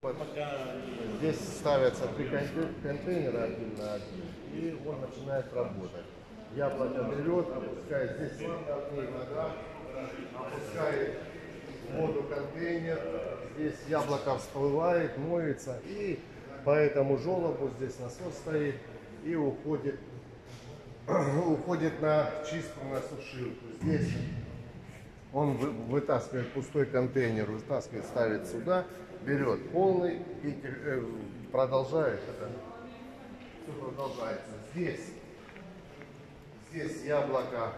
Вот здесь ставятся три контейнера один на один, и он начинает работать. Яблоко берет, опускает здесь, опускает в воду контейнер, здесь яблоко всплывает, моется, и по этому желобу здесь насос стоит и уходит на чистку, на сушилку. Здесь он вытаскивает пустой контейнер, вытаскивает, ставит сюда, берет полный и продолжает это. Все продолжается. Здесь яблоко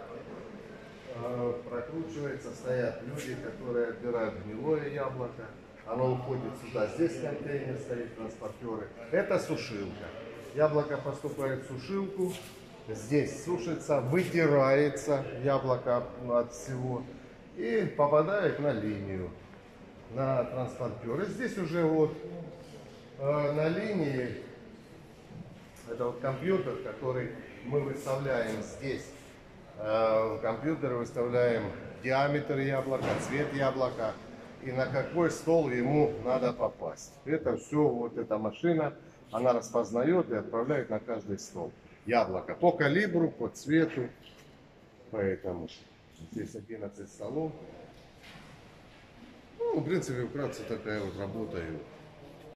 прокручивается, стоят люди, которые отбирают гнилое яблоко, оно уходит сюда. Здесь контейнер стоит, транспортеры. Это сушилка. Яблоко поступает в сушилку, здесь сушится, вытирается яблоко от всего и попадает на линию, на транспортер. И здесь уже вот на линии это вот компьютер, который мы выставляем здесь. В компьютер выставляем диаметр яблока, цвет яблока и на какой стол ему надо попасть. Это все, вот эта машина, она распознает и отправляет на каждый стол яблоко по калибру, по цвету. Поэтому здесь 11 столов. Ну, в принципе, вкратце такая вот работа.